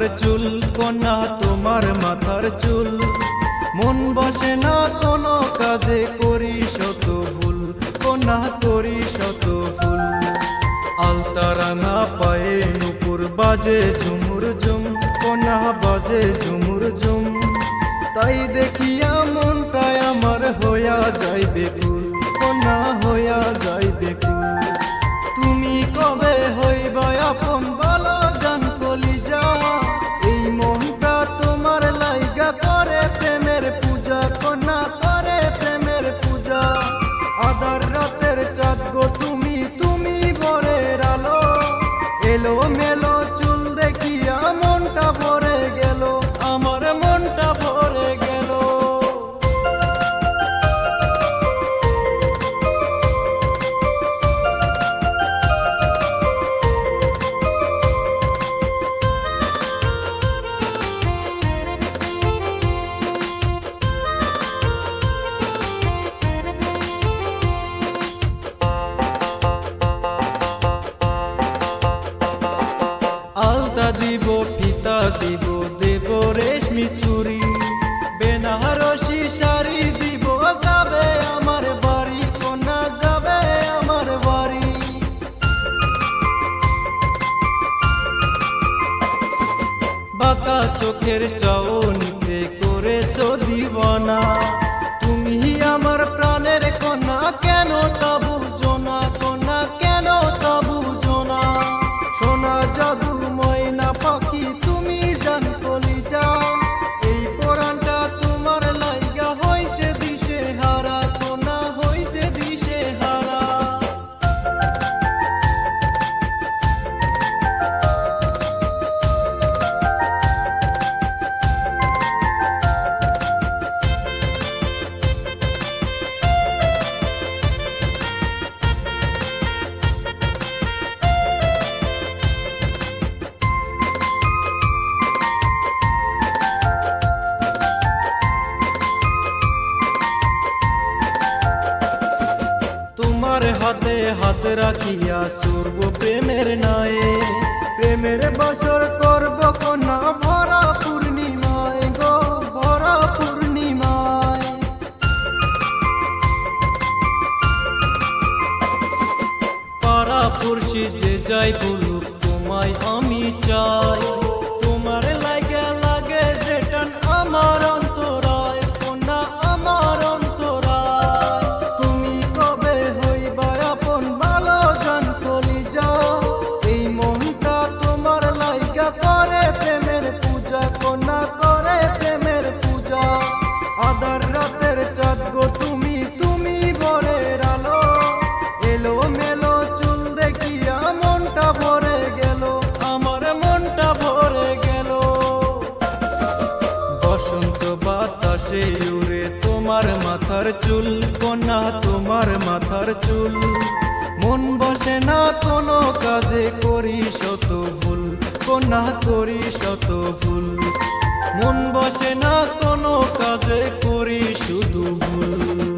মাথার চুল কন্যা তোমার মাথার চুল মন বসে না কোনো কাজে করি শত ভুল কন্যা করি শত ভুল আলতারানা পায়ে নুপুর বাজে ঝুমুর ঝুম কন্যা বাজে ঝুমুর ঝুম তাই দেখিয়া মনটা আমার হইয়া যাইবে ফুল কন্যা হইয়া যাইবে ফুল তুমি কবে হইবা আপন আলতা দিব ফিতা দিব দেব রেশমি চুরি বেনারসি শাড়ি দিব যাবে আমার বাড়ি কন্যা যাবে আমার বাড়ি বাঁকা চোখের চাউনিতে করেছো দিওয়ানা তুমি আমার প্রাণের কন্যা কেন তা বুঝো না কন্যা কেন তা বুঝো না সোনা জাদু হাতে হাত রাখিয়া সুরব প্রেমের নায়ে প্রেমের বছর করব কন্যা ভরা পূর্ণিমায় গো ভরা পূর্ণিমায় পারা পুরুষি যে যাই বলুক তোমায় আমি চাই তোমার লাগে লাগে যেটা আমার বাতাসে উড়ে তোমার মাথার চুল কন্যা তোমার মাথার চুল মন বসে না কোনো কাজে করি শত ভুল কন্যা করি শত ভুল মন বসে না কোনো কাজে করি শুধু ভুল।